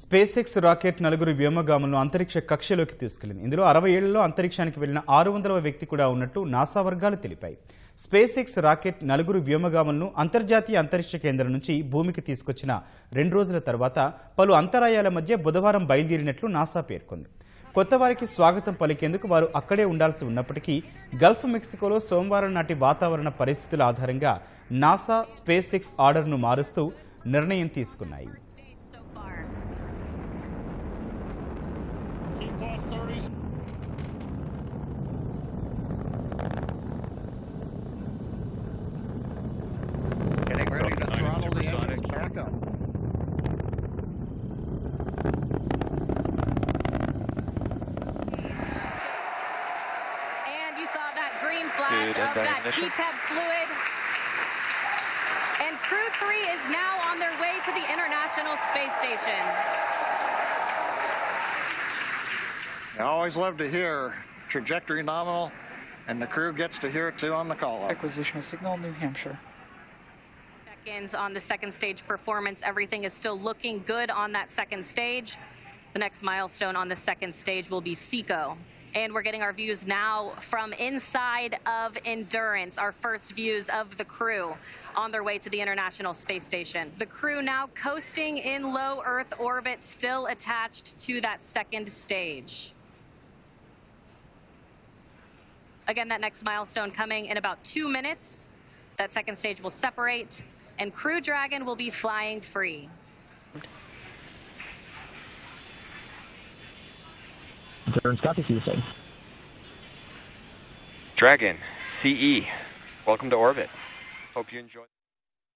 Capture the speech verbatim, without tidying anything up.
SpaceX rocket నలుగురు వ్యోమగాములను అంతరిక్ష కక్షలోకి తీసుకెళ్లింది. ఇందులో అరవై ఏళ్లలో అంతరిక్షానికి వెళ్లిన ఆరు వందల వ్యక్తి కూడా ఉన్నట్టు నాసా వర్గాలు తెలిపాయి. SpaceX రాకెట్ నలుగురు వ్యోమగాములను అంతర్జాతీయ అంతరిక్ష కేంద్రం నుంచి భూమికి తీసుకొచ్చిన రెండు రోజుల తర్వాత పలు అంతరాయాల మధ్య బుధవారం బయలుదేరినట్లు నాసా పేర్కొంది. కొత్త వారికి స్వాగతం పలికేందుకు వారు అక్కడే ఉండాల్సి ఉన్నప్పటికీ గల్ఫ్ మెక్సికోలో సోమవారం నాటి వాతావరణ పరిస్థితుల ఆధారంగా నాసా స్పేస్ఎక్స్ ఆర్డర్ను మారుస్తూ నిర్ణయం తీసుకున్నాయి. T T I P fluid, and Crew three is now on their way to the International Space Station. I always love to hear trajectory nominal, and the crew gets to hear it too on the call-up. Acquisition of Signal, New Hampshire. Seconds on the second stage performance. Everything is still looking good on that second stage. The next milestone on the second stage will be SECO. And we're getting our views now from inside of Endurance, our first views of the crew on their way to the International Space Station. The crew now coasting in low Earth orbit, still attached to that second stage. Again, that next milestone coming in about two minutes. That second stage will separate, and Crew Dragon will be flying free. Dragon, C E, welcome to orbit. Hope you enjoy.